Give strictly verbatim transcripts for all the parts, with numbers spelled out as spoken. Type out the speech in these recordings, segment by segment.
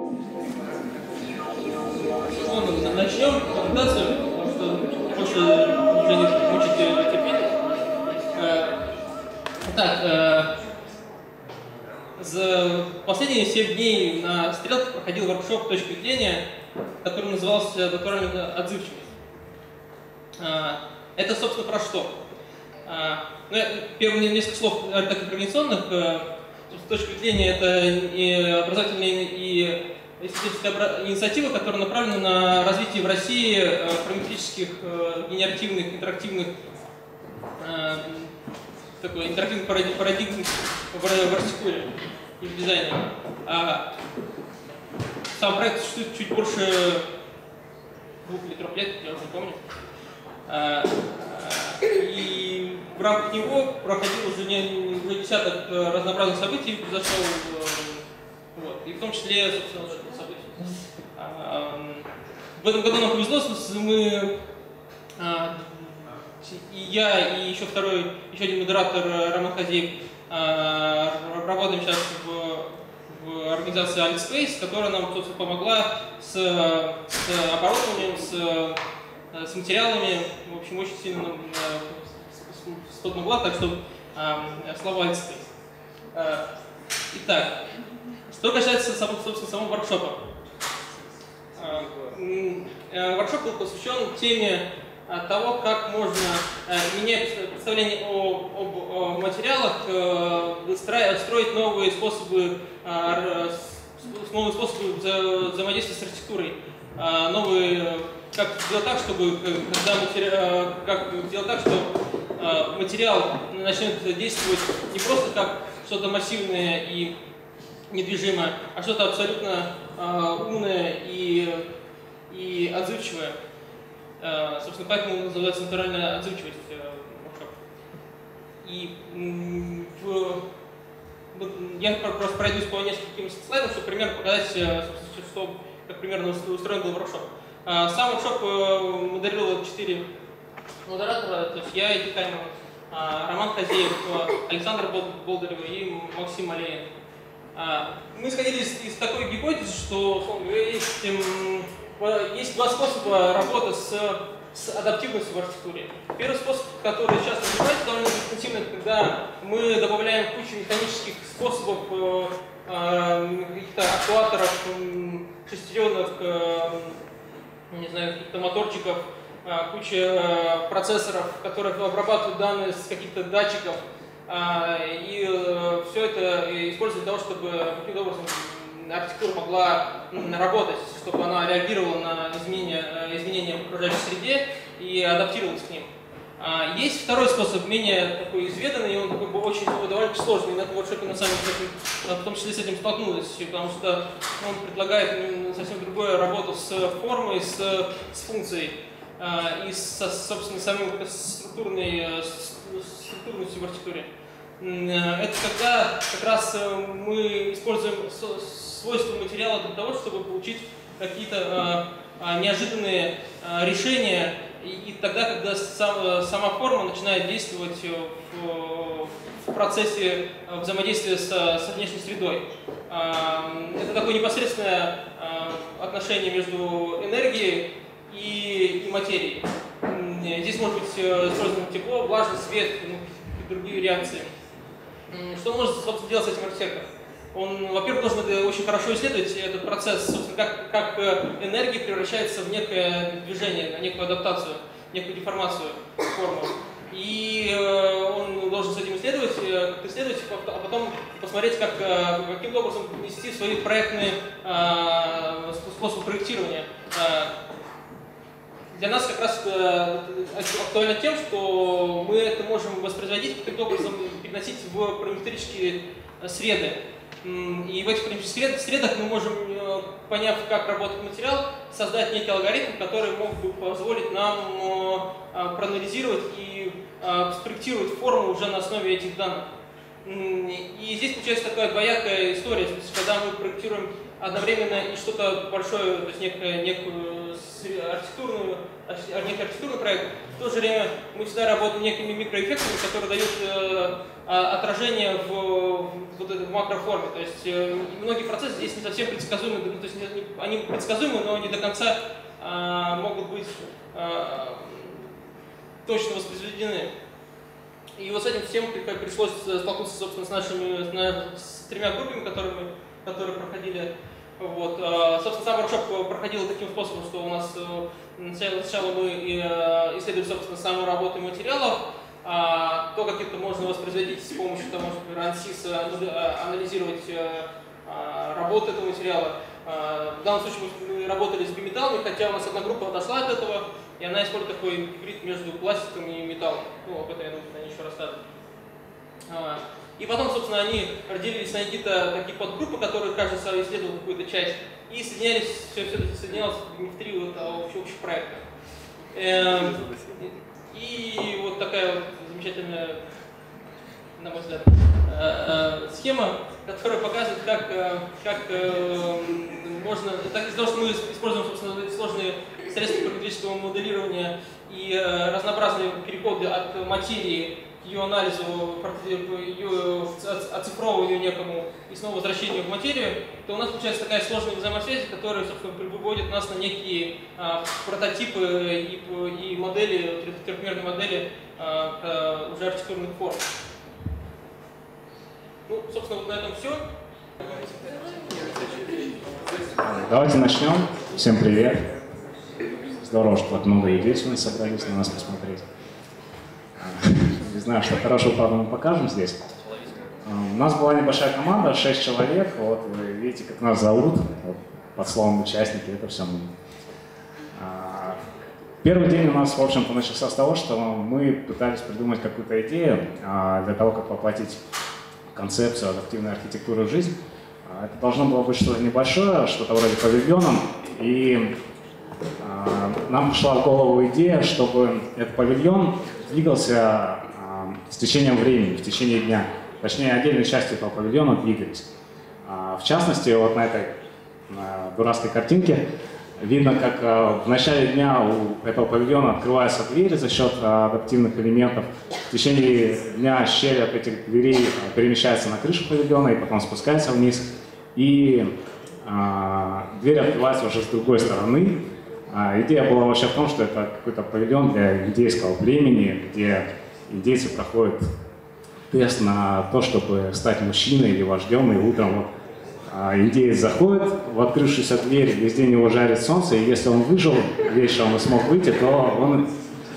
Начнем презентацию, потому что больше уже не хочет ее терпеть. Итак, за последние семь дней на стрелках проходил воркшоп «Точка зрения», который назывался «Натура-отзывчивость». Это, собственно, про что? Первые несколько слов так и традиционных. «Точка зрения» — это и образовательные и исследовательская инициатива, которая направлена на развитие в России параметрических, генеративных, интерактивных, э, такой, интерактивных парадигм в архитектуре и в дизайне. А сам проект существует чуть больше двух или трех лет, я уже не помню. А, и в рамках него проходило уже, не, уже десяток разнообразных событий, произошло. Вот. И в том числе, собственно, вот это событие. А, в этом году нам повезло, мы, а, и я, и еще второй, еще один модератор, Роман Хазеев, а, работаем сейчас в, в организации Alice Space, которая нам, собственно, помогла с, с оборудованием, с, с материалами, в общем, очень сильно нам помогла, так что а, слава Alice Space. А, итак. Что касается, собственно, самого воркшопа. Воркшоп был посвящен теме того, как можно менять представление о, об, о материалах, строить новые способы, новые способы вза взаимодействия с архитектурой, новые, как сделать так, чтобы, когда матери... как сделать так, что материал начнет действовать не просто как что-то массивное и недвижимо, а что-то абсолютно э, умное и, и отзывчивое. Э, собственно, поэтому называется натуральная отзывчивость. Э, и в, я просто пройдусь по нескольким слайдам, чтобы примерно показать, собственно, что, как примерно устроен был воркшоп. Э, сам воркшоп э, модерировал четыре модератора, то есть я, Эдик Каймин, э, Роман Хазеев, э, Александр Болдарев и Максим Малеев. Мы исходили из, из такой гипотезы, что есть, есть два способа работы с, с адаптивностью в архитектуре. Первый способ, который сейчас называется довольно интенсивно, когда мы добавляем кучу механических способов, каких-то актуаторов, шестеренок, не знаю, каких-то моторчиков, куча процессоров, которые обрабатывают данные с каких-то датчиков. И все это используется для того, чтобы каким-то образом архитектура могла работать, чтобы она реагировала на изменения, изменения в окружающей среде и адаптировалась к ним. Есть второй способ, менее такой изведанный, и он такой очень довольно сложный. На этом воркшопе на самом деле в том числе с этим столкнулись, потому что он предлагает совсем другую работу с формой, с, с функцией и со, собственно, самой структурной структурностью в архитектуре. Это когда как раз мы используем свойства материала для того, чтобы получить какие-то неожиданные решения, и тогда, когда сама форма начинает действовать в процессе взаимодействия с внешней средой. Это такое непосредственное отношение между энергией и материей. Здесь может быть использовано тепло, влажность, свет и другие реакции. Что может, собственно, делать с этим архитектор? Он, во-первых, должен очень хорошо исследовать этот процесс, собственно, как, как энергия превращается в некое движение, некую адаптацию, некую деформацию, форму. И он должен с этим исследовать, как исследовать, а потом посмотреть, как, каким образом внести свои проектные способы проектирования. Для нас как раз актуально тем, что мы это можем воспроизводить, каким-то образом переносить в параметрические среды. И в этих параметрических средах мы можем, поняв, как работает материал, создать некий алгоритм, который мог бы позволить нам проанализировать и спроектировать форму уже на основе этих данных. И здесь получается такая двоякая история, когда мы проектируем одновременно и что-то большое, то есть некую, некую архитектурную, архитектурный проект. В то же время мы всегда работаем некими микроэффектами, которые дают э, отражение в, в, вот этой, в макроформе. То есть э, многие процессы здесь не совсем предсказуемы, ну, то есть они предсказуемы, но не до конца э, могут быть э, точно воспроизведены. И вот с этим всем пришлось столкнуться, собственно, с нашими с тремя группами, которыми, которые проходили. Вот. Собственно, сам воркшоп проходил таким способом, что у нас сначала мы исследовали, собственно, саму работу материалов, то, как это можно воспроизводить с помощью того, например, ансис, анализировать работу этого материала. В данном случае мы работали с биметаллами, хотя у нас одна группа отошла от этого, и она использует такой гибрид между пластиком и металлом. Ну, об этом, я думаю, они еще расскажут. И потом, собственно, они разделились на какие-то такие подгруппы, которые, кажется, исследовал какую-то часть, и соединялись, все, все это соединялось в три вот, общих проекта. И вот такая вот замечательная, на мой взгляд, схема, которая показывает, как, как можно, так из-за того, что мы используем, собственно, сложные средства параметрического моделирования и разнообразные переходы от материи к ее анализу, ее оцифровыванию некому и снова возвращению в материю, то у нас получается такая сложная взаимосвязь, которая, собственно, приводит нас на некие прототипы и, и модели, трехмерные модели уже архитектурных форм. Ну, собственно, вот на этом все. Давайте начнем. Всем привет. Здорово, что так много егерчины собрались на нас посмотреть. Не знаю, что хорошего, правда, мы покажем здесь. У нас была небольшая команда, шесть человек. Вот вы видите, как нас зовут. Под словом участники, это все мы. Первый день у нас, в общем-то, начался с того, что мы пытались придумать какую-то идею для того, как воплотить концепцию адаптивной архитектуры в жизнь. Это должно было быть что-то небольшое, что-то вроде павильона. И э, нам пришла в голову идея, чтобы этот павильон двигался э, с течением времени, в течение дня. Точнее, отдельные части этого павильона двигались. Э, в частности, вот на этой э, дурацкой картинке видно, как э, в начале дня у этого павильона открываются двери за счет э, адаптивных элементов. В течение дня щель от этих дверей перемещается на крышу павильона и потом спускается вниз. И э, дверь открывается уже с другой стороны. Э, идея была вообще в том, что это какой-то павильон для индейского племени, где индейцы проходят тест на то, чтобы стать мужчиной или вождем. И утром вот, э, индеец заходит в открывшуюся дверь, весь день его жарит солнце. И если он выжил вечером и смог выйти, то он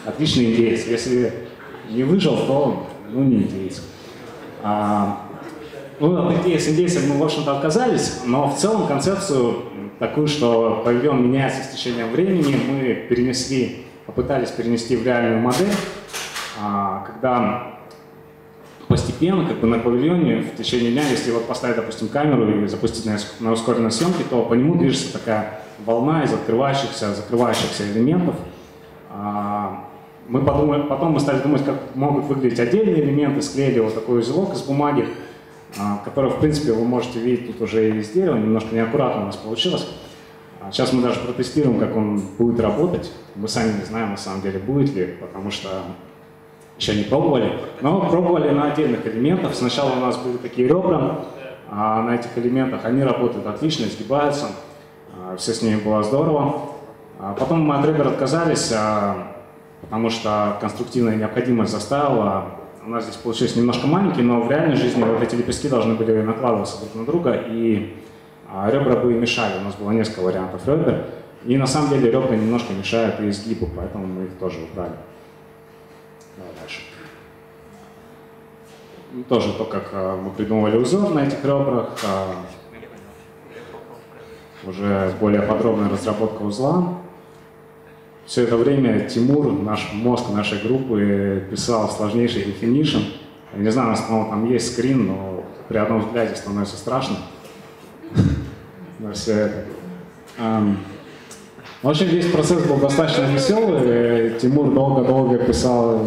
отличный индейец. Если не выжил, то ну, не индейец. А, Ну, от идеи с индейцами мы, в общем-то, отказались, но в целом концепцию такую, что павильон меняется с течением времени, мы перенесли, попытались перенести в реальную модель, когда постепенно, как бы на павильоне в течение дня, если вот поставить, допустим, камеру и запустить на ускоренной съемке, то по нему движется такая волна из открывающихся, закрывающихся элементов. Мы подумали, потом мы стали думать, как могут выглядеть отдельные элементы, склеили вот такой узелок из бумаги, которую, в принципе, вы можете видеть тут уже и из дерева, немножко неаккуратно у нас получилось. Сейчас мы даже протестируем, как он будет работать. Мы сами не знаем, на самом деле, будет ли, потому что еще не пробовали. Но пробовали на отдельных элементах. Сначала у нас были такие ребра, а на этих элементах они работают отлично, изгибаются, все с ними было здорово. Потом мы от ребер отказались, потому что конструктивная необходимость заставила. У нас здесь получились немножко маленькие, но в реальной жизни вот эти лепестки должны были накладываться друг на друга, и ребра бы мешали. У нас было несколько вариантов ребер, и на самом деле ребра немножко мешают и изгибу, поэтому мы их тоже убрали. Давай дальше. Тоже то, как мы придумывали узор на этих ребрах, уже более подробная разработка узла. Все это время Тимур, наш мозг нашей группы, писал сложнейший definition. Я не знаю, у нас там есть скрин, но при одном взгляде становится страшно на все это. В общем, весь процесс был достаточно веселый. Тимур долго-долго писал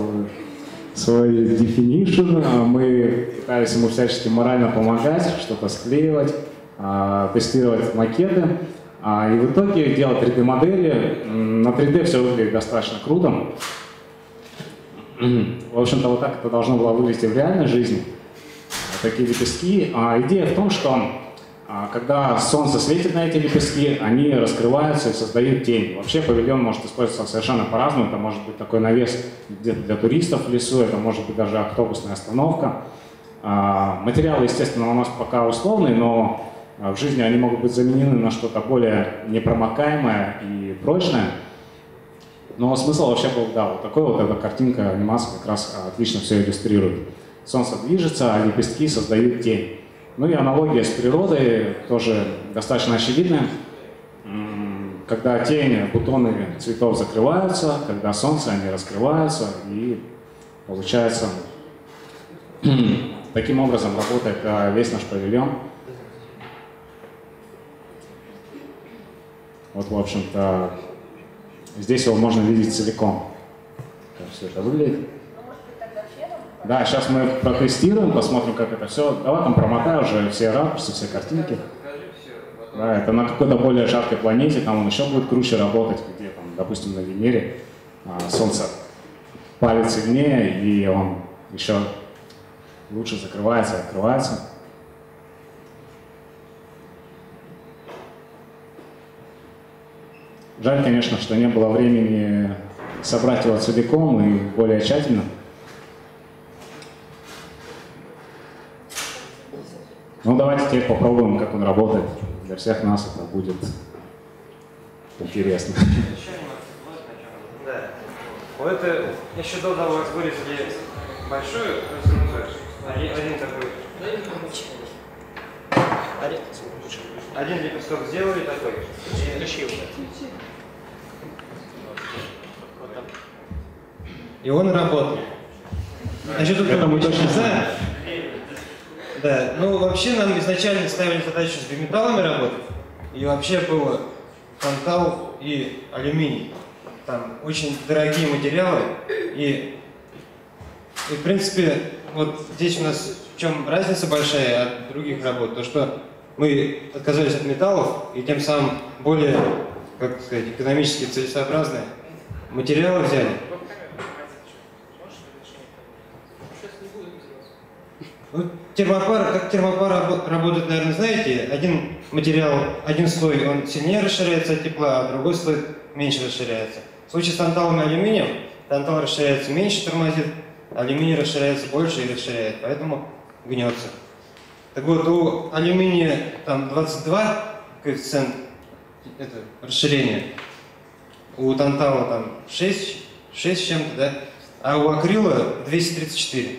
свой definition. Мы пытались ему всячески морально помогать, что-то склеивать. тестировать макеты и в итоге делать три дэ модели. На три дэ все выглядит достаточно круто. В общем-то, вот так это должно было выглядеть в реальной жизни. Такие лепестки. Идея в том, что когда солнце светит на эти лепестки, они раскрываются и создают тень. Вообще павильон может использоваться совершенно по-разному. Это может быть такой навес где-то для туристов в лесу, это может быть даже автобусная остановка. Материалы, естественно, у нас пока условные, но в жизни они могут быть заменены на что-то более непромокаемое и прочное. Но смысл вообще был, да, вот такой вот эта картинка, анимация как раз отлично все иллюстрирует. Солнце движется, а лепестки создают тень. Ну и аналогия с природой тоже достаточно очевидная. Когда тени, бутоны цветов закрываются, когда солнце, они раскрываются, и получается, таким образом работает весь наш павильон. Вот, в общем-то, здесь его можно видеть целиком, как все это выглядит. Да, сейчас мы протестируем, посмотрим, как это все. Давай там промотай уже все ракурсы, все картинки. Да, это на какой-то более жаркой планете, там он еще будет круче работать, где там, допустим, на Венере солнце палит сильнее, и он еще лучше закрывается и открывается. Жаль, конечно, что не было времени собрать его целиком и более тщательно. Ну, давайте теперь попробуем, как он работает. Для всех нас это будет интересно. Да. Вот это еще до того, как вырезали большую, один такой. Один лепесток сделали такой. И он работает. Значит, тут это мы точно знаем. Да, ну вообще нам изначально ставили задачу с биметаллами работать, и вообще было тантал и алюминий. Там очень дорогие материалы, и, и в принципе, вот здесь у нас в чем разница большая от других работ, то что мы отказались от металлов, и тем самым более, как сказать, экономически целесообразные материалы взяли. Термопар, как термопар работает, наверное, знаете, один материал, один слой, он сильнее расширяется от тепла, а другой слой меньше расширяется. В случае с танталом и алюминием, тантал расширяется меньше, тормозит, алюминий расширяется больше и расширяет, поэтому гнется. Так вот, у алюминия там двадцать два коэффициент это, расширения, у тантала там шесть, шесть с чем-то, да, а у акрила двести тридцать четыре.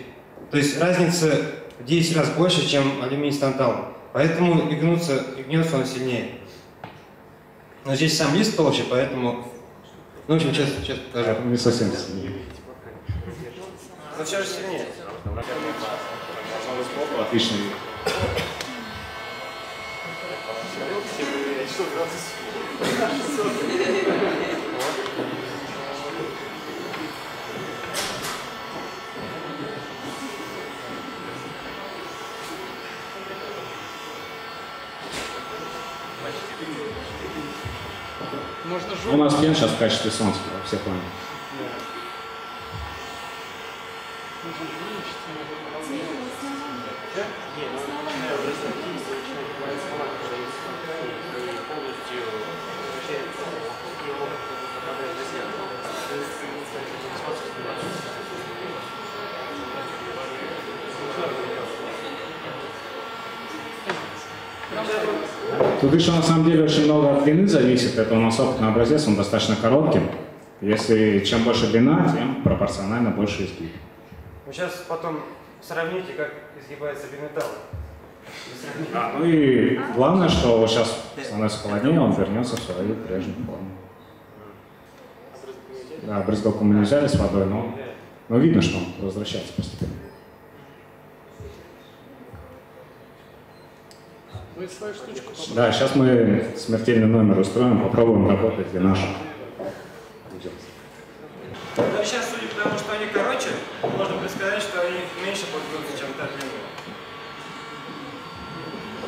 То есть разница в десять раз больше, чем алюминий с танталом. Поэтому и гнется, и гнется он сильнее. Но здесь сам лист толще, поэтому... Ну, в общем, сейчас, сейчас покажу. Не совсем сильнее. Но все же сильнее. Отлично. У нас пен сейчас в качестве солнца, все поняли. Тут еще на самом деле очень много от длины зависит, это у нас опытный образец, он достаточно короткий. Если чем больше длина, тем пропорционально больше изгиб. Вы сейчас потом сравните, как изгибается биметалл. А, ну и главное, что вот сейчас становится холоднее, он вернется в свою прежнюю форму. Да, брызгалку мы не взяли с водой, но, но видно, что он возвращается постепенно. Да, сейчас мы смертельный номер устроим, попробуем работать для наших. Ну, сейчас, судя по тому, что они короче, можно предсказать, что они меньше будут, чем та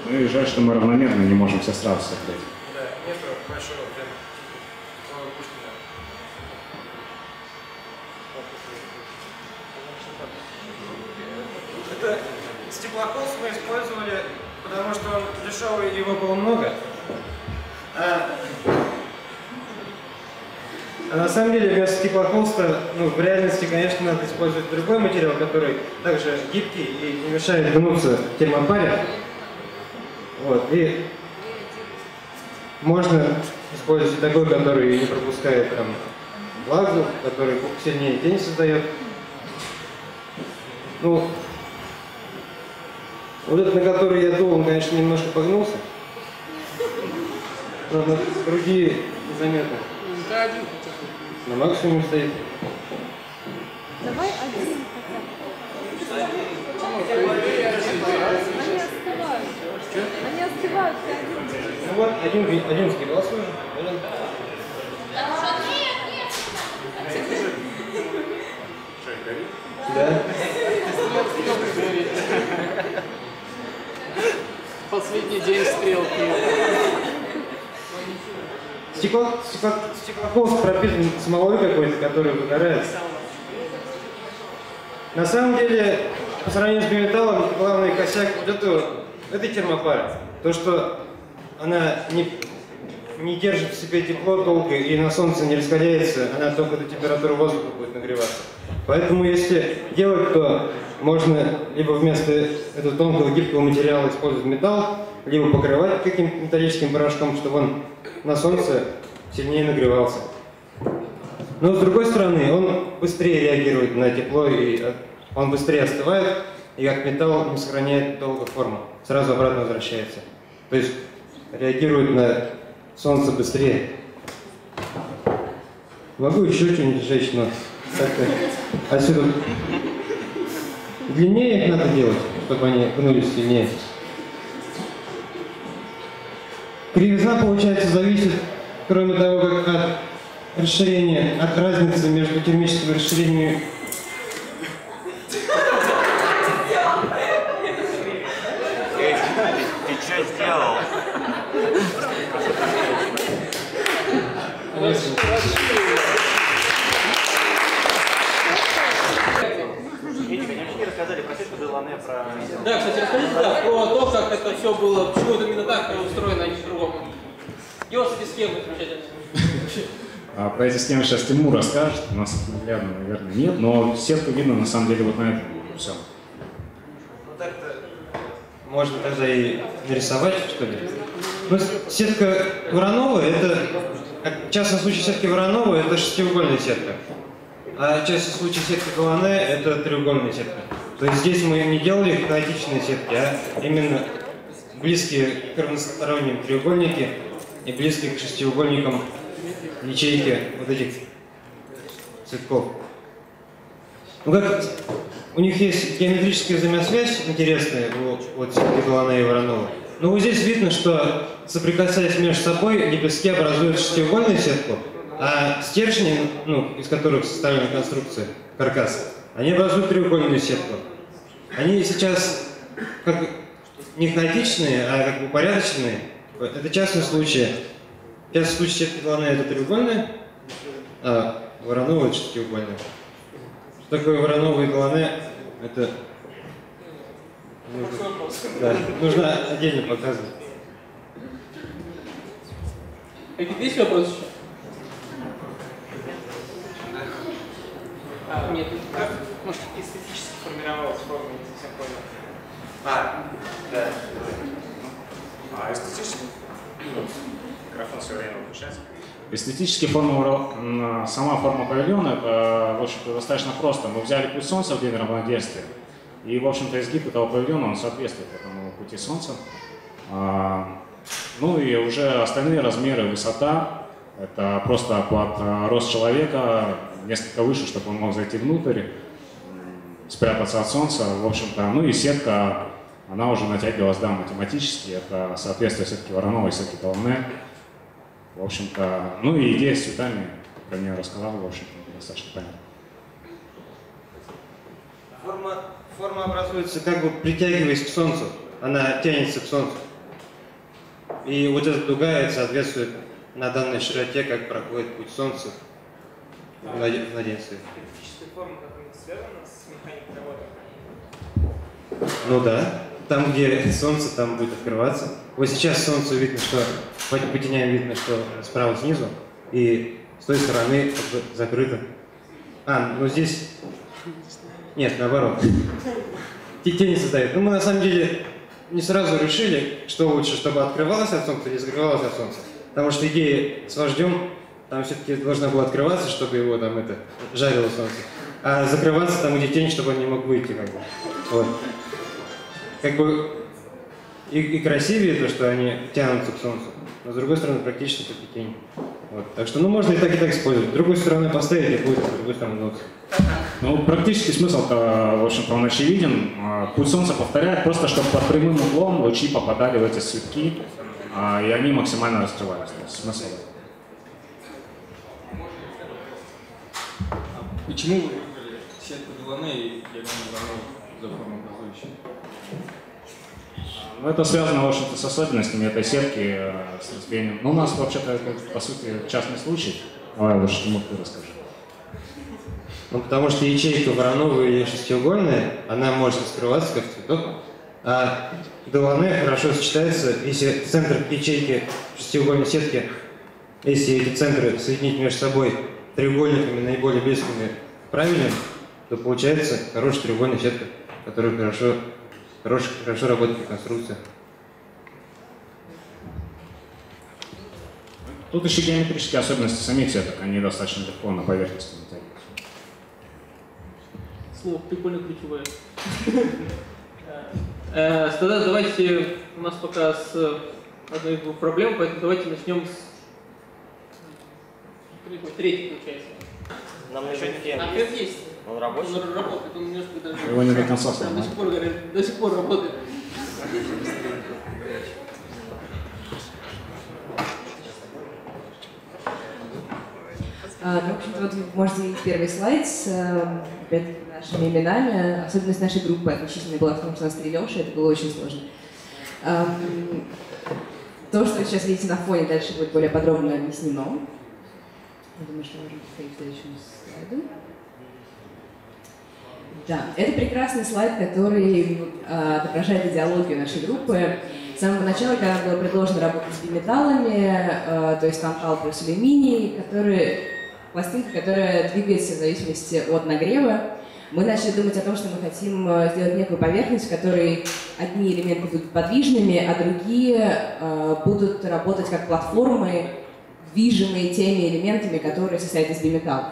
длина. Ну и жаль, что мы равномерно не можем все сразу создать. Да, нет большого прям. Стеклоколс мы использовали, потому что он дешевый и его было много. А, а на самом деле вместо стеклоколста, ну, в реальности, конечно, надо использовать другой материал, который также гибкий и не мешает гнуться термопаре. Вот, и можно использовать такой, который не пропускает там влагу, который сильнее тень создает. Ну, вот этот, на который я дул, он, конечно, немножко погнулся. Правда, другие незаметно. Да, один. На максимум стоит. Давай один. Они остывают. Что? Они остывают, ты один. Ну вот, один, один скидался уже. Да. Последний день стрелки. Стекло, стеклоколст пропитан смолой какой-то, который выгорает. На самом деле, по сравнению с биметаллом, главный косяк вот этого, этой термопары. То, что она не, не держит в себе тепло долго и на солнце не раскаляется, она только до температуры воздуха будет нагреваться. Поэтому, если делать, то можно либо вместо этого тонкого гибкого материала использовать металл, либо покрывать каким-то металлическим порошком, чтобы он на солнце сильнее нагревался. Но с другой стороны, он быстрее реагирует на тепло, и он быстрее остывает, и как металл не сохраняет долго форму, сразу обратно возвращается. То есть реагирует на солнце быстрее. Могу еще что-нибудь сжечь, но как-то отсюда... Длиннее их надо делать, чтобы они гнулись сильнее. Кривизна, получается, зависит, кроме того, как от расширения, от разницы между термическим расширением... Эй, ты, ты что сделал? Да, кстати, расскажите, да, про то, как это все было, почему это именно так устроено, а не по-другому. И вот с этой схемой замечательно. Про эти схемы сейчас Тимур расскажет, у нас наглядно, наверное, нет, но сетку видно на самом деле вот на этом все. Ну так-то можно тогда и нарисовать, что ли. Ну, сетка Воронова, это, в частном случае сетки Воронова, это шестиугольная сетка. А в частном случае сетка Голоне, это треугольная сетка. То есть здесь мы не делали хаотичные сетки, а именно близкие к равносторонним треугольники и близкие к шестиугольникам ячейки вот этих цветков. Ну как, у них есть геометрическая взаимосвязь интересная у вот, сетки Голоне и Воронова. Но вот здесь видно, что соприкасаясь между собой, лепестки образуют шестиугольную сетку, а стержни, ну, из которых составлена конструкция, каркас, они образуют треугольную сетку. Они сейчас как не хаотичные, а как бы порядочные. Это частный случай. Частный случай сетки Голоне это треугольная, а Воронова это шестиугольная. Что такое Воронова и Голоне? Это нужно, да, нужно отдельно показывать. Какие-то есть вопросы еще? А, нет, как, может, эстетически формировалось, форма не совсем понял. А, да. А эстетически? Микрофон все время выключается. Эстетически форма, сама форма павильона, в общем-то, достаточно просто. Мы взяли путь солнца в день равноденствия, и, в общем-то, изгиб этого павильона, он соответствует этому пути солнца. Ну и уже остальные размеры, высота, это просто под рост человека, несколько выше, чтобы он мог зайти внутрь, спрятаться от солнца, в общем-то. Ну и сетка, она уже натягивалась, да, математически, это соответствие сетки Воронова и сетки Голоне. В общем-то, ну и идея с цветами, про нее рассказал, в общем-то, достаточно понятно. Форма, форма образуется, как бы притягиваясь к солнцу, она тянется к солнцу. И вот эта дуга соответствует на данной широте, как проходит путь Солнца в младенстве. Физическая форма как-нибудь связана с механикой работы? Ну да. Там, где Солнце, там будет открываться. Вот сейчас Солнце видно, что по теням видно, что справа снизу, и с той стороны как бы закрыто. А, ну здесь... Нет, наоборот. Тени создают. Ну мы на самом деле не сразу решили, что лучше, чтобы открывалось от Солнца или закрывалось от Солнца. Потому что идея с вождем, там все-таки должно было открываться, чтобы его там это жарило Солнце. А закрываться там, где тень, чтобы он не мог выйти. Как бы. Вот. Как бы и, и красивее то, что они тянутся к Солнцу, но с другой стороны практически только тень. Вот. Так что ну можно и так, и так использовать. С другой стороны поставить и будет, с другой стороны нос. Ну, практически смысл-то, в общем-то, он очевиден. Путь Солнца повторяет, просто чтобы под прямым углом лучи попадали в эти светки, и они максимально раскрывались. Смысл. А почему вы выбрали сетку Голоне и Воронова за формообразующие? Это связано, в общем-то, с особенностями этой сетки, с разбиением. Ну, у нас, вообще-то, это, по сути, частный случай. Давай лучше, Тимур, ты расскажи. Ну, потому что ячейка Воронова или шестиугольная, она может раскрываться как цветок, а Голоне хорошо сочетается, если центр ячейки шестиугольной сетки, если эти центры соединить между собой треугольниками наиболее близкими правильно, то получается хорошая треугольная сетка, которая хорошо... Хорошо, хорошо работает конструкция. Тут еще геометрические особенности самих сеток, они достаточно легко на поверхности натягиваются. Слово прикольно ключевое. Тогда давайте, у нас пока с одной из двух проблем, поэтому давайте начнем с третьей, получается. Нам еще не тема. Ответ есть. Он работает? Он работает, он немножко даже... Его не до конца сломал. До сих пор, говорят, до сих пор работает. А, ну, в общем-то, вот вы можете видеть первый слайд с опять-таки нашими именами. Особенность нашей группы отличительной была в том, что у нас три Лёши, это было очень сложно. А, то, что вы сейчас видите на фоне, дальше будет более подробно объяснено. Я думаю, что можно перейти к следующему слайду. Да, это прекрасный слайд, который э, отображает идеологию нашей группы. С самого начала, когда было предложено работать с биметаллами, э, то есть танкал плюс алюминий, которые, пластинка, которая двигается в зависимости от нагрева, мы начали думать о том, что мы хотим сделать некую поверхность, в которой одни элементы будут подвижными, а другие э, будут работать как платформы, движимые теми элементами, которые состоят из биметаллов.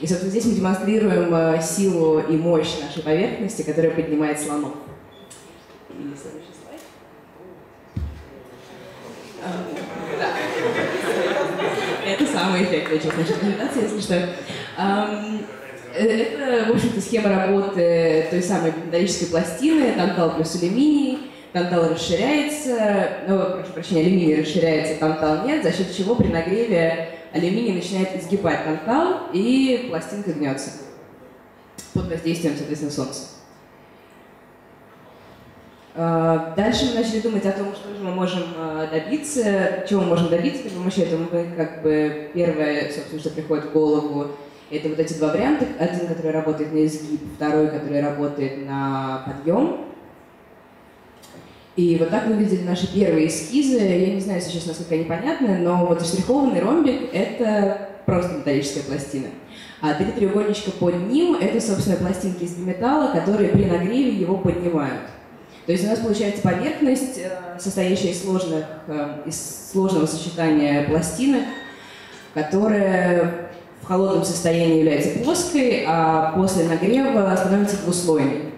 И, собственно, здесь мы демонстрируем силу и мощь нашей поверхности, которая поднимает слонов. И следующий слайд. Это самый эффектный часть нашей презентации, если что. Это, в общем-то, схема работы той самой металлической пластины, тантал плюс алюминий. Тантал расширяется, ну, прошу прощения, алюминий расширяется, тантал нет, за счет чего при нагреве алюминий начинает изгибать тантал, и пластинка гнется под воздействием, соответственно, солнца. Дальше мы начали думать о том, что же мы можем добиться, чего мы можем добиться при помощи этого. Как бы первое, собственно, что приходит в голову, это вот эти два варианта. Один, который работает на изгиб, второй, который работает на подъем. И вот так выглядели наши первые эскизы. Я не знаю, если честно, насколько они понятны, но вот штрихованный ромбик — это просто металлическая пластина. А три треугольничка под ним — это, собственно, пластинки из биметалла, которые при нагреве его поднимают. То есть у нас получается поверхность, состоящая из, сложных, из сложного сочетания пластинок, которая в холодном состоянии является плоской, а после нагрева становится двуслойной.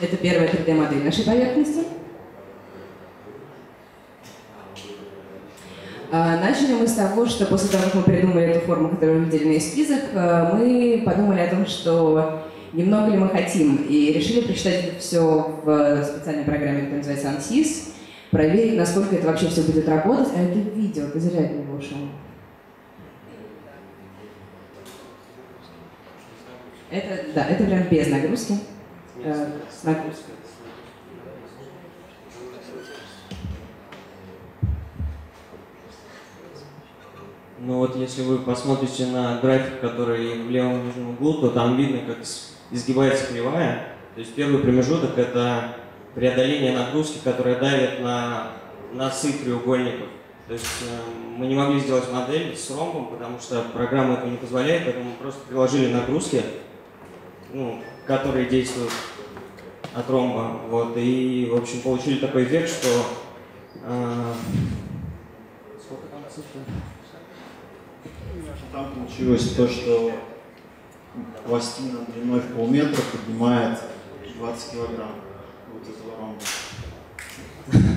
Это первая три дэ модель нашей поверхности. Начали мы с того, что после того, как мы придумали эту форму, которую мы видели на эскизах, мы подумали о том, что немного ли мы хотим, и решили прочитать это все в специальной программе, которая называется ансис, проверить, насколько это вообще все будет работать. А это видео, ты зря от него ушел. Это, да, это прям без нагрузки. С нагрузкой. Ну вот если вы посмотрите на график, который в левом нижнем углу, то там видно, как изгибается кривая. То есть первый промежуток – это преодоление нагрузки, которая давит на носы треугольников. То есть мы не могли сделать модель с ромбом, потому что программа этого не позволяет, поэтому мы просто приложили нагрузки, ну, которые действуют от ромба. Вот, и, в общем, получили такой эффект, что… Э, сколько там цифр? Там получилось то, что пластина длиной в полметра поднимает двадцать килограмм вот этого ромба.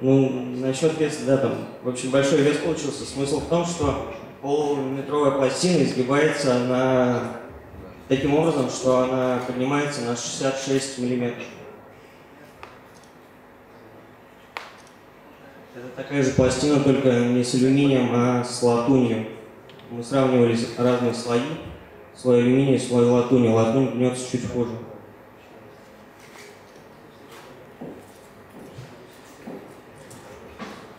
Ну, насчет веса, да, там, в общем, большой вес получился. Смысл в том, что полуметровая пластина изгибается на… таким образом, что она поднимается на шестьдесят шесть миллиметров. Это такая же пластина, только не с алюминием, а с латунью. Мы сравнивали разные слои. Слой алюминия и слой латуни. Латунь гнется чуть хуже.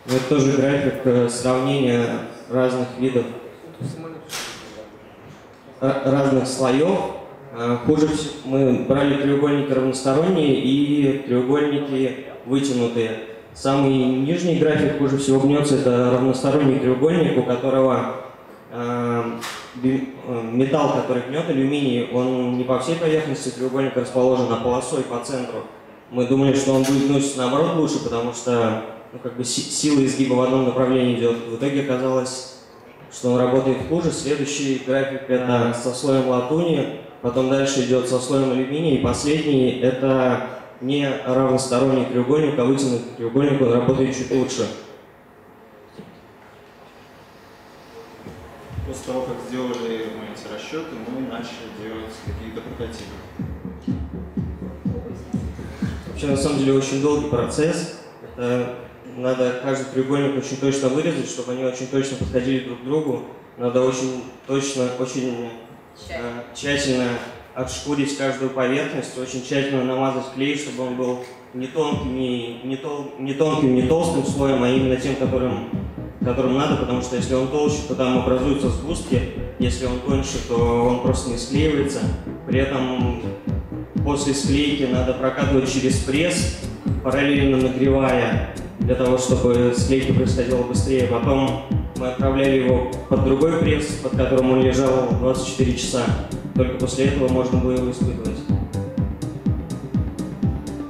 Вот тоже график сравнения разных видов, разных слоев. Хуже мы брали треугольники равносторонние и треугольники вытянутые. Самый нижний график хуже всего гнется, это равносторонний треугольник, у которого э, металл, который гнет, алюминий, он не по всей поверхности треугольника расположен, а полосой по центру. Мы думали, что он будет гнуться наоборот лучше, потому что ну, как бы сила изгиба в одном направлении идет. В итоге оказалось, что он работает хуже. Следующий график это со слоем латуни, потом дальше идет со слоем алюминия, и последний это… не равносторонний треугольник, а вытянутый треугольник, он работает чуть лучше. После того, как сделали мы эти расчеты, мы начали делать какие-то прототипы. Вообще, на самом деле, очень долгий процесс. Это надо каждый треугольник очень точно вырезать, чтобы они очень точно подходили друг к другу. Надо очень точно, очень тщательно, э, тщательно отшкурить каждую поверхность, очень тщательно намазать клей, чтобы он был не тонким, не, не, тол, не, тонким, не толстым слоем, а именно тем, которым, которым надо, потому что если он толще, то там образуются сгустки, если он тоньше, то он просто не склеивается. При этом после склейки надо прокатывать через пресс, параллельно нагревая, для того, чтобы склейка происходила быстрее. Потом мы отправляли его под другой пресс, под которым он лежал двадцать четыре часа. Только после этого можно было его испытывать.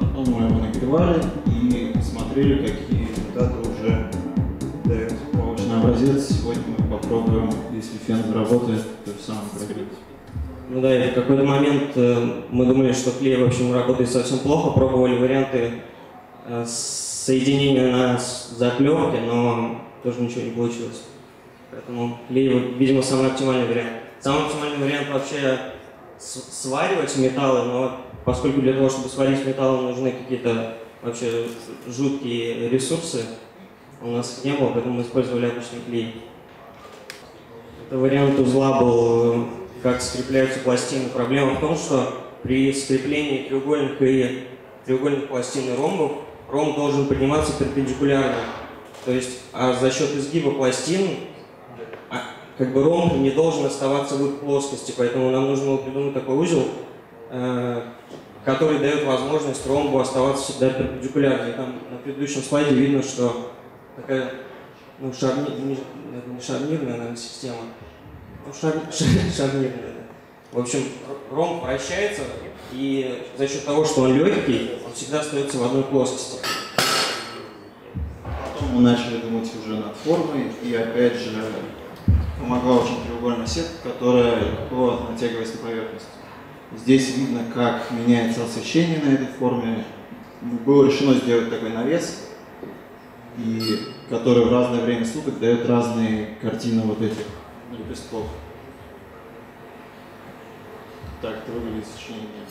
Потом мы его нагревали и смотрели, какие результаты уже дает полочный образец. Сегодня мы попробуем, если фен работает, то же самое прогреть. Ну да, и в какой-то момент э, мы думали, что клей, в общем, работает совсем плохо. Пробовали варианты э, соединения на заклепке, но тоже ничего не получилось. Поэтому клей, видимо, самый оптимальный вариант. Самый оптимальный вариант вообще сваривать металлы, но поскольку для того, чтобы сварить металлы, нужны какие-то вообще жуткие ресурсы, у нас их не было, поэтому мы использовали обычный клей. Это вариант узла был, как скрепляются пластины. Проблема в том, что при скреплении треугольных и треугольных пластин и ромбов ромб должен подниматься перпендикулярно. То есть а за счет изгиба пластин как бы ромб не должен оставаться в их плоскости, поэтому нам нужно было придумать такой узел, э, который дает возможность ромбу оставаться всегда перпендикулярно. И там на предыдущем слайде видно, что такая ну, шарни... не, не шарнирная, наверное, система. Ну, шар... шарнирная. В общем, ромб вращается, и за счет того, что он легкий, он всегда остается в одной плоскости. Потом мы начали думать уже над формой, и опять же помогла очень треугольная сетка, которая легко натягивается на поверхность. Здесь видно, как меняется освещение на этой форме. Было решено сделать такой навес, и, который в разное время суток дает разные картины вот этих лепестков. Так это выглядит в течение дня.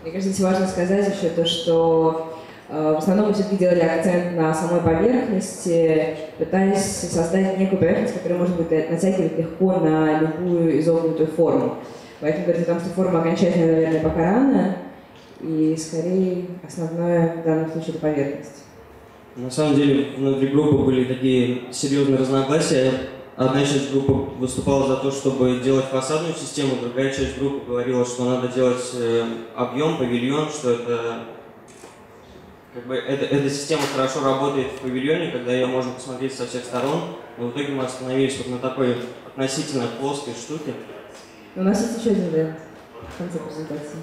Мне кажется, здесь важно сказать еще то, что э, в основном мы все-таки делали акцент на самой поверхности, пытаясь создать некую поверхность, которая может быть натягивать легко на любую изогнутую форму. Поэтому говорить о том, что форма окончательно, наверное, пока рано, и скорее основное в данном случае это поверхность. На самом деле на две группы были такие серьезные разногласия. Одна часть группы выступала за то, чтобы делать фасадную систему, другая часть группы говорила, что надо делать объем, павильон, что это, как бы, это, эта система хорошо работает в павильоне, когда ее можно посмотреть со всех сторон. Но в итоге мы остановились вот на такой относительно плоской штуке. У нас есть еще один вариант в конце презентации.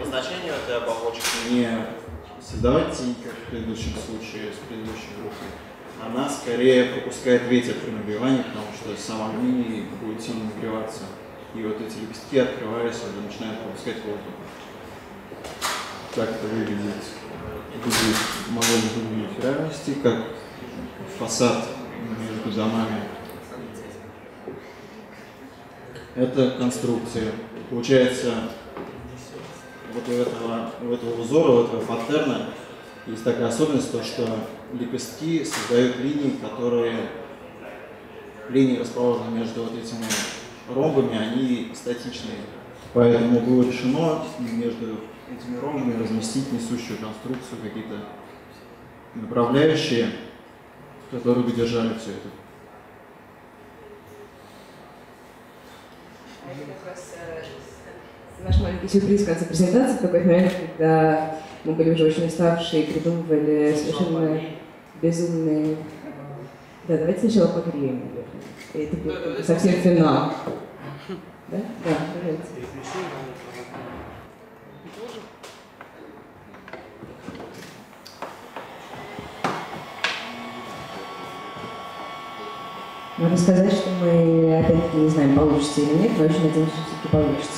По значению для оболочки не создавать тень, как в предыдущем случае, с предыдущей группой. Она скорее пропускает ветер при нагревании, потому что сама алюминий будет сильно нагреваться. И вот эти лепестки открываются, они начинают пропускать воздух. Так это выглядит. Выглядит модель двух неравности, как фасад между домами. Это конструкция. Получается, вот у этого, у этого узора, у этого паттерна есть такая особенность, то, что лепестки создают линии, которые линии расположены между вот этими ромбами, они статичные. Поэтому было решено между этими ромбами разместить несущую конструкцию, какие-то направляющие, которые бы держали все это. А это как раз наш маленький сюрприз в конце презентации, в какой-то момент, когда мы были уже очень уставшие и придумывали совершенно безумные... Да, давайте сначала погреем, наверное. Это будет совсем финал. Да? Да, давайте. Надо сказать, что мы опять-таки не знаем, получится или нет, но очень надеемся, что все-таки получится.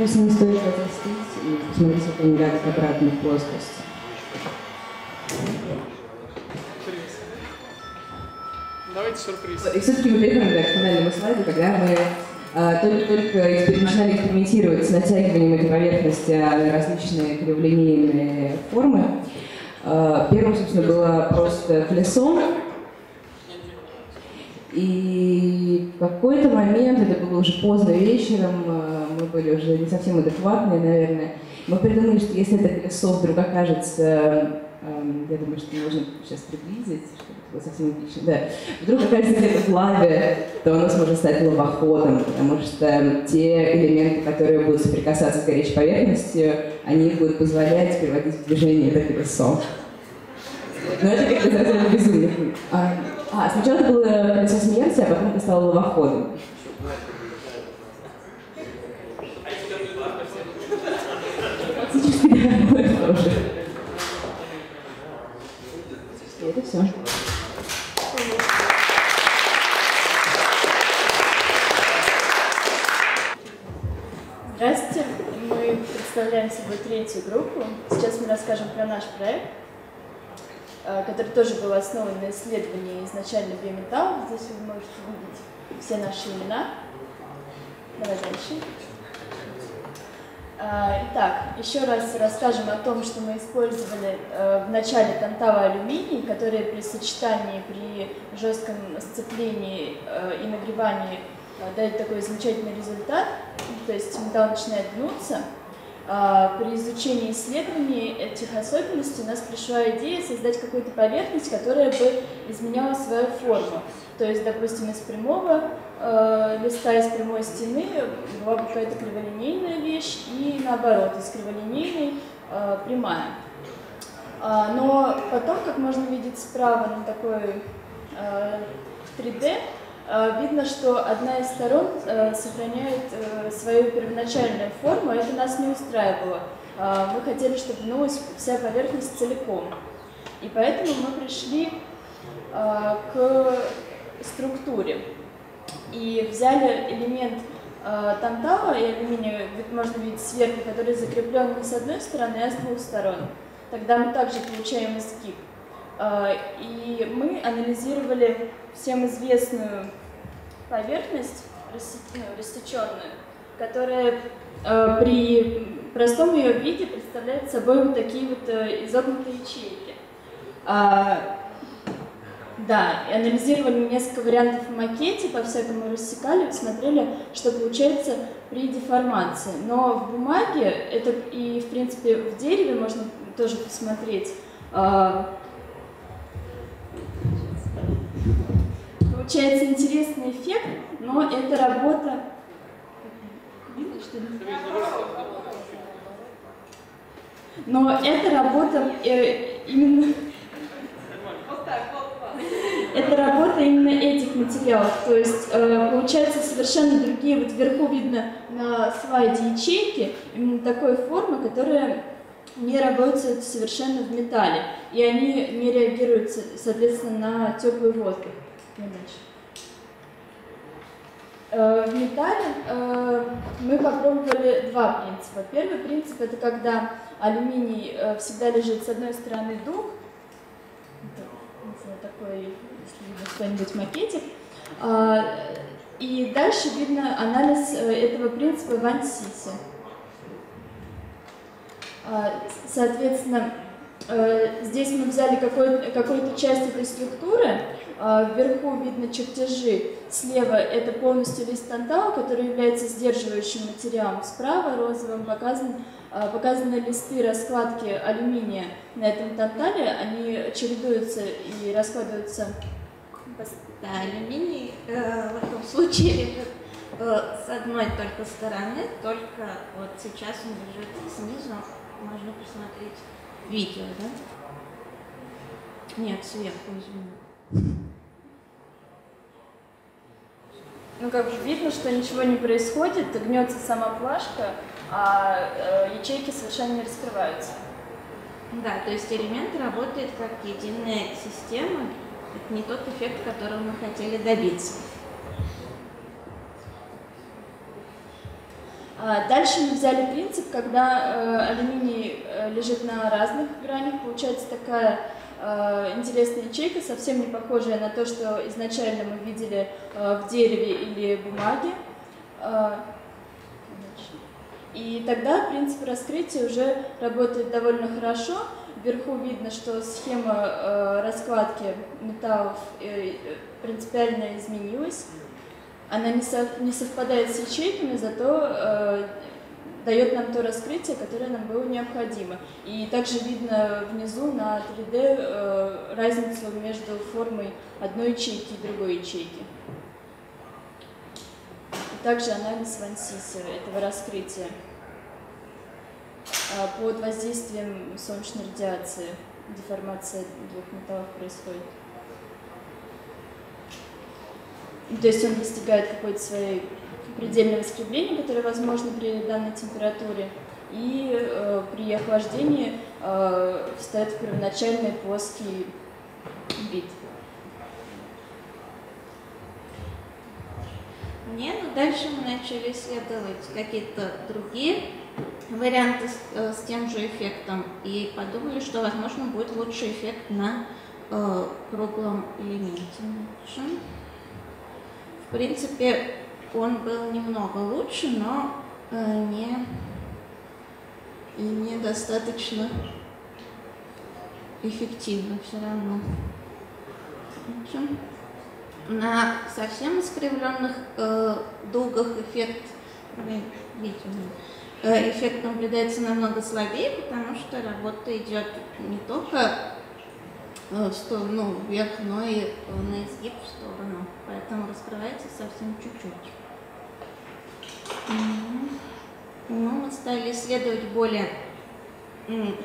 Не стоит возрастить и посмотреть, как они дают обратную плоскость. Давайте сюрприз. И все-таки мы приехали к финальному слайду, когда мы а, только-только начали экспериментировать с натягиванием этой поверхности на различные криволинейные формы. А, первым, собственно, было просто колесо. И в какой-то момент, это было уже поздно вечером, мы были уже не совсем адекватные, наверное. Мы придумали, что если это колесо вдруг окажется, эм, я думаю, что нужно сейчас приблизить, чтобы это было совсем отлично, да. Вдруг окажется где-то в лаве, то оно сможет стать лавоходом, потому что те элементы, которые будут соприкасаться с горячей поверхностью, они будут позволять приводить в движение это колесо. Но это как-то совсем безумно. А, а, сначала это было колесо смерти, а потом это стало лавоходом. Это все. Здравствуйте, мы представляем собой третью группу. Сейчас мы расскажем про наш проект, который тоже был основан на исследовании изначально биометаллов. Здесь вы можете увидеть все наши имена. Давай дальше. Итак, еще раз расскажем о том, что мы использовали в начале тантало-алюминий, которые при сочетании, при жестком сцеплении и нагревании дают такой замечательный результат, то есть металл начинает гнуться. При изучении исследований этих особенностей у нас пришла идея создать какую-то поверхность, которая бы изменяла свою форму. То есть, допустим, из прямого э, листа, из прямой стены была бы какая-то криволинейная вещь, и наоборот, из криволинейной э, прямая. Но потом, как можно видеть справа на такой три дэ, видно, что одна из сторон сохраняет свою первоначальную форму, это нас не устраивало. Мы хотели, чтобы гнулась вся поверхность целиком. И поэтому мы пришли к структуре и взяли элемент тантала и алюминия, можно видеть сверху, который закреплен не с одной стороны, а с двух сторон. Тогда мы также получаем эскип. И мы анализировали всем известную поверхность, рассеченную, которая при простом ее виде представляет собой вот такие вот изогнутые ячейки. Да, анализировали несколько вариантов в макете, по-всякому рассекали, смотрели, что получается при деформации. Но в бумаге, это и в принципе в дереве можно тоже посмотреть, получается интересный эффект, но это работа... Но это работа именно... Это работа именно этих материалов, то есть э, получаются совершенно другие, вот вверху видно на слайде ячейки, именно такой формы, которые не работают совершенно в металле, и они не реагируют, соответственно, на теплый воздух. Э, в металле э, мы попробовали два принципа. Первый принцип – это когда алюминий э, всегда лежит с одной стороны дуг, такой, если видно, что-нибудь макетик. И дальше видно анализ этого принципа в ансисе. Соответственно, здесь мы взяли какую-то часть этой структуры. Вверху видно чертежи. Слева это полностью лист тантала, который является сдерживающим материалом. Справа розовым показан, показаны листы раскладки алюминия на этом тантале. Они чередуются и раскладываются. Да, алюминий э, в этом случае э, с одной только стороны, только вот сейчас он лежит снизу. Можно посмотреть видео, да? Нет, сверху, извини. Ну, как же видно, что ничего не происходит, гнется сама плашка, а э, ячейки совершенно не раскрываются. Да, то есть элемент работает как единая система. Это не тот эффект, которого мы хотели добиться. А дальше мы взяли принцип, когда э, алюминий э, лежит на разных гранях, получается такая... интересная ячейка, совсем не похожая на то, что изначально мы видели в дереве или бумаге. И тогда принцип раскрытия уже работает довольно хорошо. Вверху видно, что схема раскладки металлов принципиально изменилась. Она не совпадает с ячейками, зато дает нам то раскрытие, которое нам было необходимо. И также видно внизу на три дэ э, разницу между формой одной ячейки и другой ячейки. И также анализ в ансисе этого раскрытия э, под воздействием солнечной радиации. Деформация двух металлов происходит. То есть он достигает какой-то своей... предельного скрепления, которое возможно при данной температуре, и э, при охлаждении э, встает в первоначальный плоский вид. Не, ну дальше мы начали исследовать какие-то другие варианты с, э, с тем же эффектом и подумали, что возможно будет лучший эффект на э, круглом элементе. В принципе, он был немного лучше, но э, не, и недостаточно эффективно все равно. На совсем искривленных э, дугах эффект, э, эффект наблюдается намного слабее, потому что работа идет не только в сторону вверх, но и на изгиб в сторону, поэтому раскрывается совсем чуть-чуть. Ну, мы стали исследовать более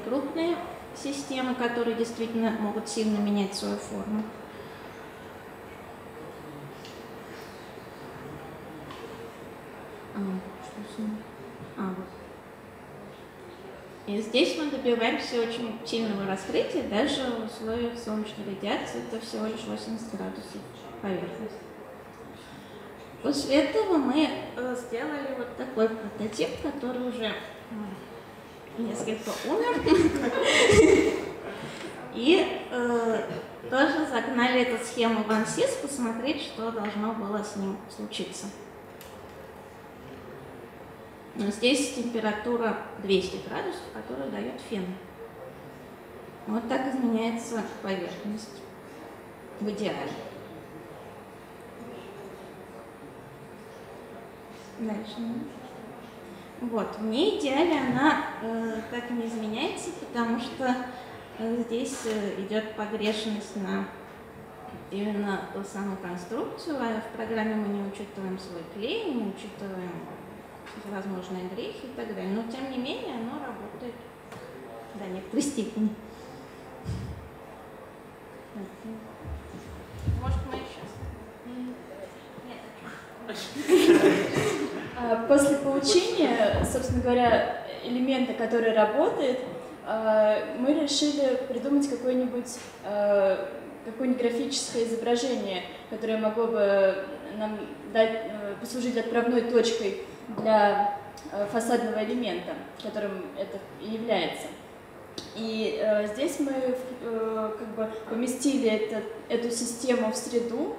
крупные системы, которые действительно могут сильно менять свою форму. А, вот. И здесь мы добиваемся очень сильного раскрытия, даже в условиях солнечной радиации, это всего лишь восемьдесят градусов поверхности. После этого мы сделали вот такой прототип, который уже несколько умер. И тоже загнали эту схему в ансис, посмотреть, что должно было с ним случиться. Здесь температура двести градусов, которую дает фен. Вот так изменяется поверхность в идеале. Дальше. Вот, вне идеале она э, так не изменяется, потому что э, здесь э, идет погрешность на именно саму конструкцию, а в программе мы не учитываем свой клей, не учитываем возможные грехи и так далее. Но тем не менее оно работает до некоторой степени. Может, мы сейчас? Нет. После получения, собственно говоря, элемента, который работает, мы решили придумать какое-нибудь какое-нибудь графическое изображение, которое могло бы нам дать, послужить отправной точкой для фасадного элемента, которым это и является. И э, здесь мы э, как бы поместили это, эту систему в среду,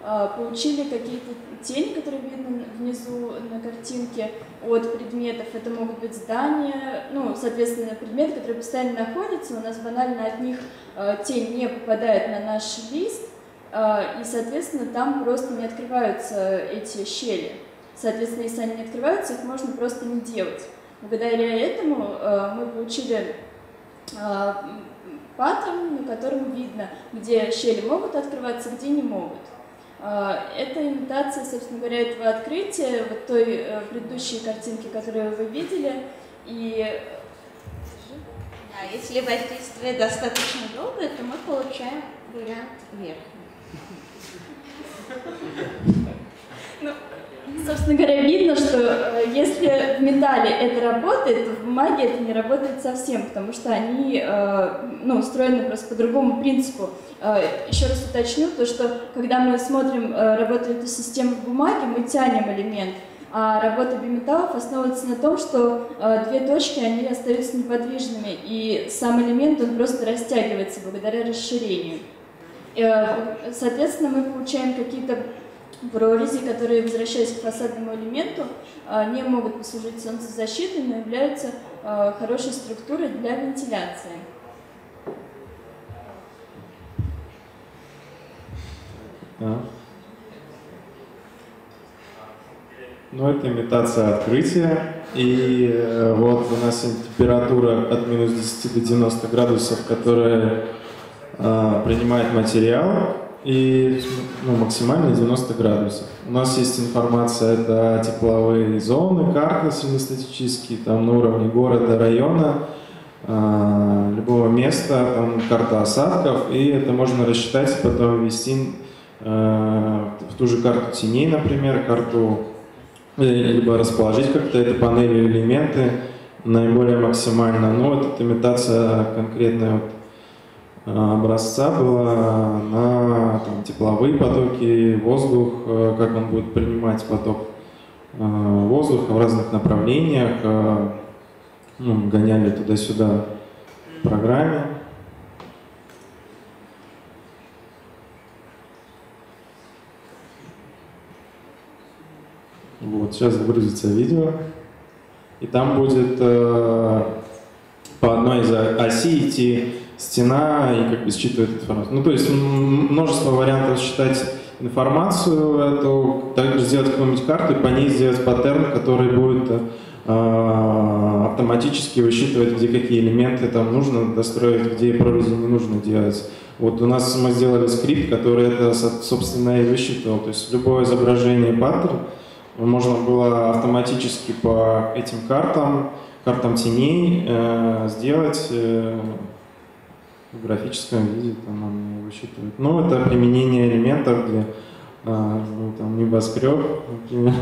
э, получили какие-то тени, которые видно внизу на картинке от предметов. Это могут быть здания, ну, соответственно, предметы, которые постоянно находятся, у нас банально от них э, тень не попадает на наш лист, э, и, соответственно, там просто не открываются эти щели. Соответственно, если они не открываются, их можно просто не делать. Благодаря этому э, мы получили э, паттерн, на котором видно, где щели могут открываться, где не могут. Э, это имитация, собственно говоря, этого открытия, вот той э, предыдущей картинки, которую вы видели. И... Да, если воздействие достаточно долгое, то мы получаем вариант верхний. Собственно говоря, видно, что если в металле это работает, то в бумаге это не работает совсем, потому что они ну, устроены просто по другому принципу. Еще раз уточню, то, что когда мы смотрим работу этой системы в бумаге, мы тянем элемент, а работа биметаллов основывается на том, что две точки они остаются неподвижными, и сам элемент он просто растягивается благодаря расширению. Соответственно, мы получаем какие-то прорези, которые, возвращаясь к фасадному элементу, не могут послужить солнцезащитой, но являются хорошей структурой для вентиляции. А. Ну, это имитация открытия. И вот у нас температура от минус десяти до девяноста градусов, которая принимает материал. И ну, максимально девяносто градусов. У нас есть информация, это тепловые зоны, карты среднестатистические, там на уровне города, района, э, любого места, там карта осадков, и это можно рассчитать, потом ввести э, в ту же карту теней, например, карту, либо расположить как-то это панели, элементы наиболее максимально. Но вот эта имитация конкретная вот образца была на там, тепловые потоки, воздух, как он будет принимать поток воздуха в разных направлениях. Ну, гоняли туда-сюда в программе. Вот, сейчас загрузится видео. И там будет по одной из осей идти стена и как бы считывает информацию. Ну, то есть множество вариантов считать информацию эту, также сделать какую-нибудь карту и по ней сделать паттерн, который будет э, автоматически высчитывать, где какие элементы там нужно достроить, где прорези не нужно делать. Вот у нас мы сделали скрипт, который это, собственно, и высчитывал. То есть любое изображение паттерн можно было автоматически по этим картам, картам теней э, сделать, э, в графическом виде там, он не высчитывает. Ну, это применение элементов, где а, ну, там, небоскреб, например,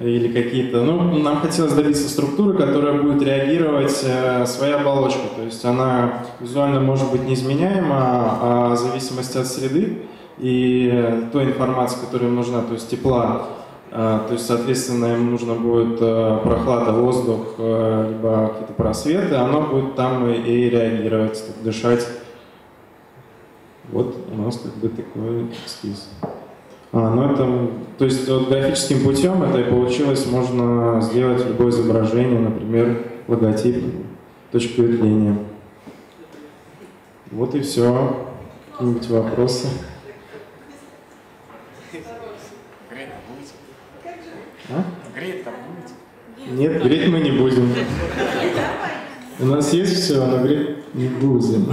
или какие-то. Ну, нам хотелось добиться структуры, которая будет реагировать э, своей оболочкой. То есть она визуально может быть неизменяема, а, а в зависимости от среды и той информации, которая им нужна, то есть тепла. То есть, соответственно, им нужно будет прохлада, воздух, либо какие-то просветы, оно будет там и реагировать, дышать. Вот у нас как бы такой эскиз. А, ну это, то есть вот, графическим путем это и получилось, можно сделать любое изображение, например, логотип, точку ветвления. Вот и все. Какие-нибудь вопросы? А? Греть там будете? Нет, греть мы не будем. У нас есть все, но греть не будем.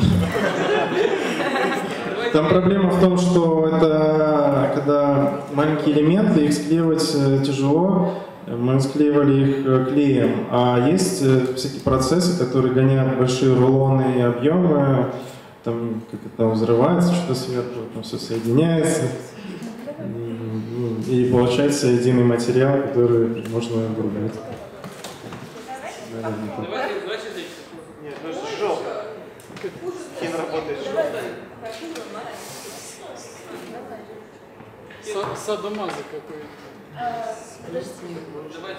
Там проблема в том, что это когда маленькие элементы, их склеивать тяжело. Мы склеивали их клеем. А есть всякие процессы, которые гоняют большие рулоны и объемы. Там как-то взрывается, что-то сверху, там все соединяется. И получается единый материал, который можно вырубать. Давайте, давайте здесь. Нет, ну это же жалко. Хин работает жалко. Садомаза какой-то.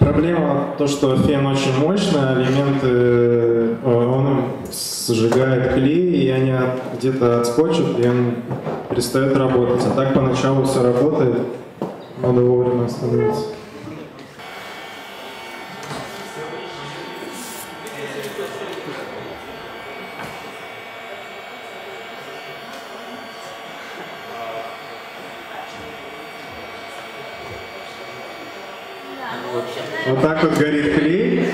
Проблема в том, что фен очень мощный, элементы, он сжигает клей, и они где-то отскочат, и он перестает работать. А так поначалу все работает. Надо вовремя остановиться. Вот так вот горит клей.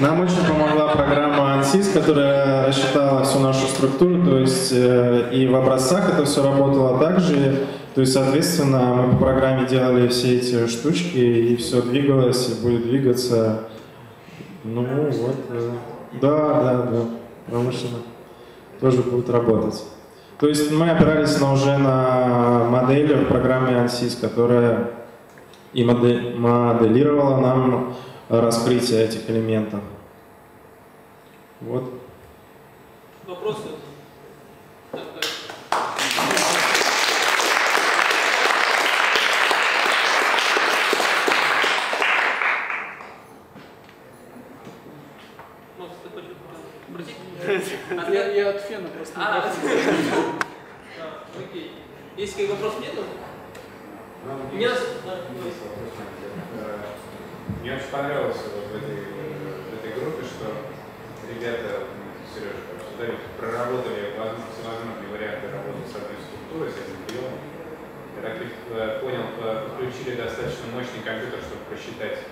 Нам очень помогла программа ансис, которая рассчитала всю нашу структуру, то есть и в образцах это все работало так же. То есть, соответственно, мы по программе делали все эти штучки, и все двигалось, и будет двигаться. Ну вот, да, да, да, промышленно тоже будет работать. То есть мы опирались на, уже на модели в программе ансис, которая и модель, моделировала нам раскрытие этих элементов. Вот. Вопросы? Я, я от фена просто. А, окей. Есть какие-то вопросы? Нету? Нет. Мне очень понравилось в этой группе, что ребята, Сережа, проработали возможные варианты работы с одной структурой, с этим приемом. Я так понял, подключили достаточно мощный компьютер, чтобы просчитать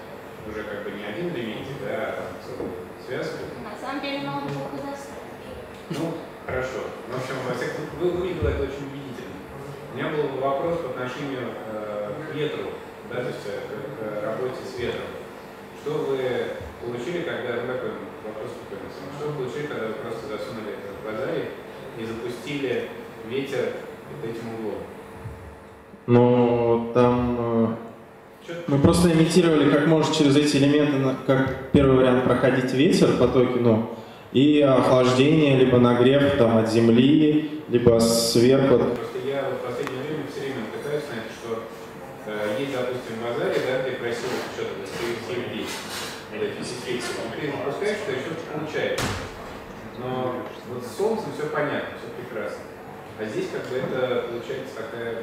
уже как бы не один элементик, да, а целую связку. На самом деле мало только заставить. Ну, хорошо. В общем, во всяком случае, выглядело это очень убедительно. У меня был вопрос по отношению э, к ветру, да, то есть к, к работе с ветром. Что вы получили, когда, ну, такой вопрос, что вы получили, когда вы просто засунули это в Vasari и запустили ветер под этим углом? Ну, там... Мы просто имитировали, как может через эти элементы, как первый вариант, проходить ветер, потоки, ну, и охлаждение, либо нагрев там, от земли, либо сверху. Просто я в последнее время все время пытаюсь понять, что э, есть, допустим, в Vasari, да, ты просил что-то десять фиксов, ты запускаешь, что еще получается. Но вот с солнцем все понятно, все прекрасно. А здесь как бы это получается такая...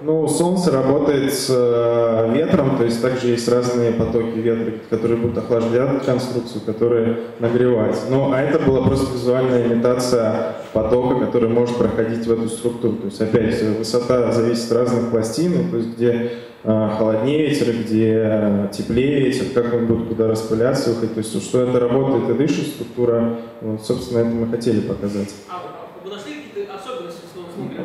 Ну, солнце работает с э, ветром, то есть также есть разные потоки ветра, которые будут охлаждать конструкцию, которые нагреваются. Ну, а это была просто визуальная имитация потока, который может проходить в эту структуру. То есть, опять, высота зависит от разных пластин, то есть где э, холоднее ветер, где теплее ветер, как он будет куда распыляться, выходить. То есть, что это работает и дышит структура, вот, собственно, это мы хотели показать.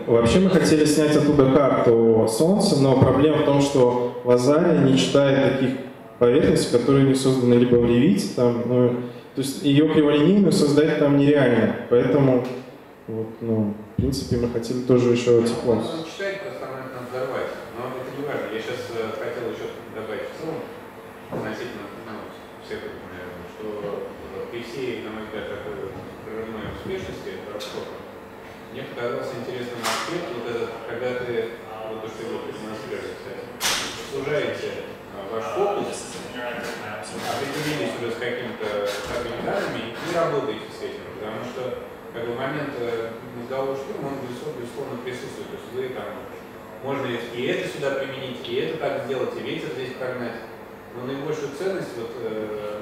Вообще мы хотели снять оттуда карту Солнца, но проблема в том, что Vasari не читает таких поверхностей, которые не созданы либо в Revit, там, ну, То есть ее криволинейную создать там нереально. Поэтому, вот, ну, в принципе, мы хотели тоже еще тепло. Можно читать, просто она надо взорвать. Но это не важно. Я сейчас хотел еще добавить в целом относительно всех, что при всей, на мой взгляд, такой прорывной успешности прорывной, мне показался интересным аспект, вот этот, когда ты, вот то, что вы продемонстрировали, кстати, служаете ваш фокус, определились уже с какими-то организмами и работаете с этим, потому что как бы, момент мозгового штурма, он безусловно присутствует, то есть вы там, можно и это сюда применить, и это так сделать, и ветер здесь прогнать, но наибольшую ценность, вот,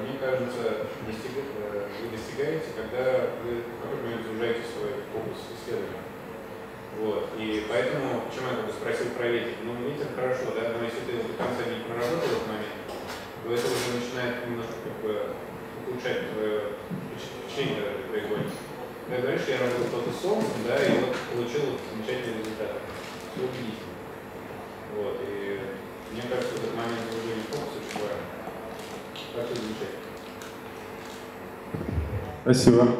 мне кажется, вы достигаете, когда вы в какой-то момент заужаете свой фокус исследования. Вот. И поэтому, почему я как бы спросил про ветер? Ну, ветер хорошо, да, но если ты до конца не проработал этот момент, то это уже начинает немножко как бы улучшать твое впечатление, которое производится. Когда говоришь, я работал кто-то с солнцем, да, и вот получил замечательный результат. Все убедительно. Вот. И мне кажется, в этот момент заужения фокуса очень важно. Так что замечательно. Спасибо.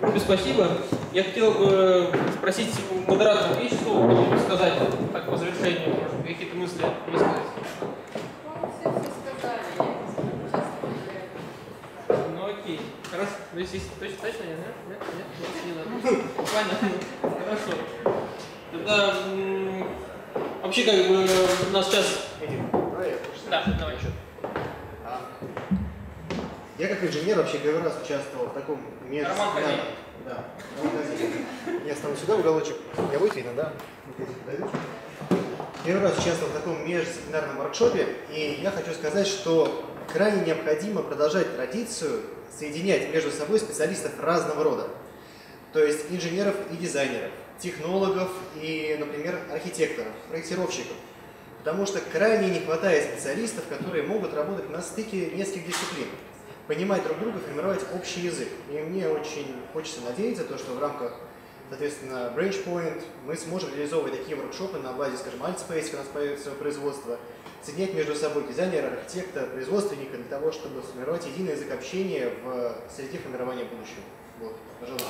Группе спасибо. Я хотел бы спросить модератора Ильича, что сказать так, по завершению, какие-то мысли высказать. Ну, все, все сказали. Ну, окей. Хорошо. Ну, если точно, точно, нет? Нет? Нет? Нет? Не надо. Понятно. Хорошо. Тогда вообще, как бы, у нас сейчас... Да, давай еще. Я как инженер вообще первый раз участвовал в таком месте. Роман Хазеев. Да, Роман Хазеев. Я стану сюда в уголочек. Я будет видно, да? Первый раз участвовал в таком междисциплинарном воркшопе, и я хочу сказать, что крайне необходимо продолжать традицию соединять между собой специалистов разного рода. То есть инженеров и дизайнеров, технологов и, например, архитекторов, проектировщиков. Потому что крайне не хватает специалистов, которые могут работать на стыке нескольких дисциплин, понимать друг друга, формировать общий язык. И мне очень хочется надеяться, то, что в рамках, соответственно, Branch Point мы сможем реализовывать такие воркшопы на базе, скажем, Altspace, у нас появится свое производство, соединять между собой дизайнера, архитекта, производственника для того, чтобы сформировать единый язык общения в среде формирования будущего. Вот, пожалуйста.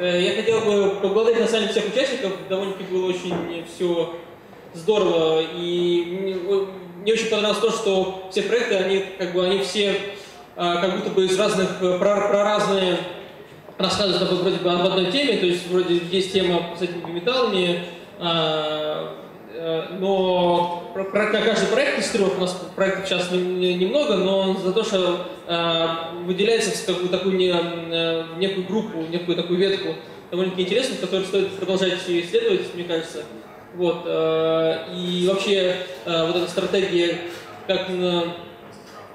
Я хотел бы поблагодарить на самом деле всех участников, довольно-таки было очень все здорово, и мне очень понравилось то, что все проекты, они как бы они все как будто бы из разных, про, про разные рассказывают вроде бы об одной теме, то есть вроде есть тема с этими металлами, но про, про каждый проект из трех, у нас проектов сейчас немного, но за то, что э, выделяется в такую, такую не, некую группу, некую такую ветку, довольно-таки интересную, которую стоит продолжать исследовать, мне кажется. Вот, э, и вообще э, вот эта стратегия, как, э,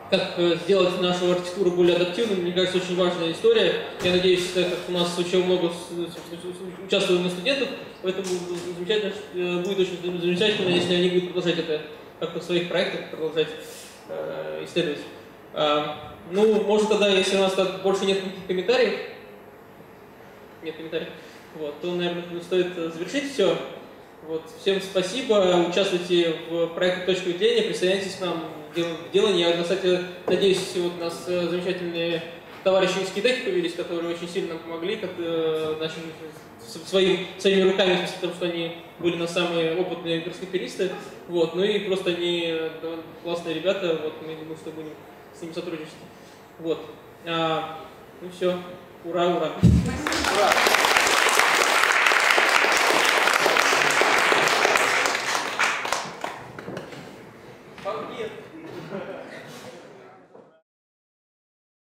как сделать нашу архитектуру более адаптивной, мне кажется, очень важная история. Я надеюсь, так как у нас очень много участвует студентов, поэтому замечательно, будет очень замечательно, если они будут продолжать это как-то в своих проектах, продолжать э, исследовать. Э, ну, может тогда, если у нас так больше нет никаких комментариев, нет комментариев, вот, то, наверное, стоит завершить все. Вот, всем спасибо, участвуйте в проекте «Точка зрения», присоединяйтесь к нам в делании. Я, кстати, надеюсь, вот у нас замечательные товарищи из Китая появились, которые очень сильно нам помогли как, э, нашим, своим, своими руками, в том, что они были на самые опытные гроскоперисты. Вот, ну и просто они классные ребята, вот, мы думаем, что будем с ними сотрудничать. Вот. А, ну все, ура, ура!